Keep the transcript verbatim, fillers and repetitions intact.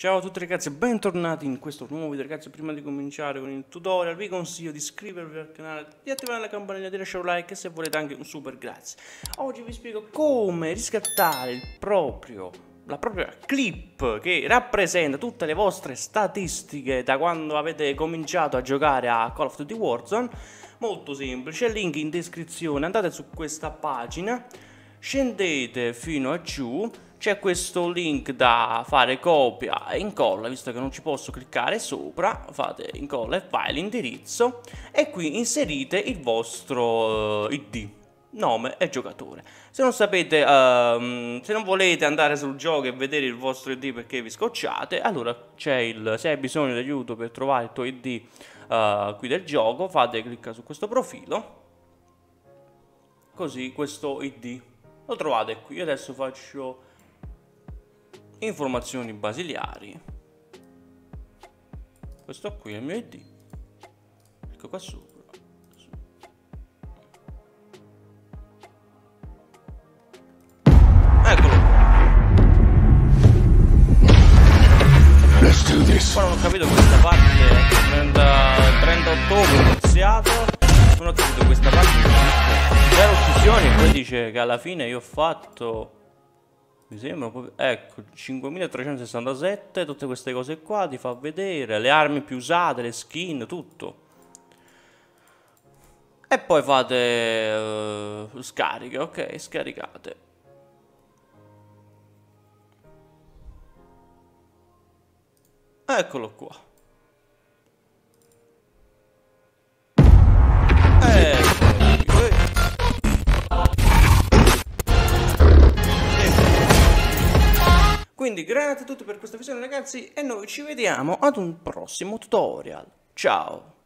Ciao a tutti ragazzi e bentornati in questo nuovo video. Ragazzi, prima di cominciare con il tutorial vi consiglio di iscrivervi al canale, di attivare la campanella, di lasciare un like e se volete anche un super grazie. Oggi vi spiego come riscattare il proprio, la propria clip che rappresenta tutte le vostre statistiche da quando avete cominciato a giocare a Call of Duty Warzone. Molto semplice, link in descrizione, andate su questa pagina, scendete fino a giù, c'è questo link da fare copia e incolla, visto che non ci posso cliccare sopra, fate incolla e file l'indirizzo e qui inserite il vostro uh, I D, nome e giocatore. Se non sapete, uh, se non volete andare sul gioco e vedere il vostro I D perché vi scocciate, allora c'è il, se hai bisogno di aiuto per trovare il tuo I D uh, qui del gioco, fate clicca su questo profilo, così questo I D lo trovate qui. Io adesso faccio informazioni basiliari, questo qui è il mio I D, clicco qua sopra . Eccolo qua. Non ho capito questa parte, trenta ottobre ho iniziato, non ho capito questa parte, zero uccisioni e poi dice che alla fine io ho fatto, mi sembra proprio, ecco, cinquemilatrecentosessantasette, tutte queste cose qua ti fa vedere, le armi più usate, le skin, tutto. E poi fate uh, scariche, ok, scaricate. Eccolo qua. Eccolo. Quindi grazie a tutti per questa visione ragazzi e noi ci vediamo ad un prossimo tutorial. Ciao!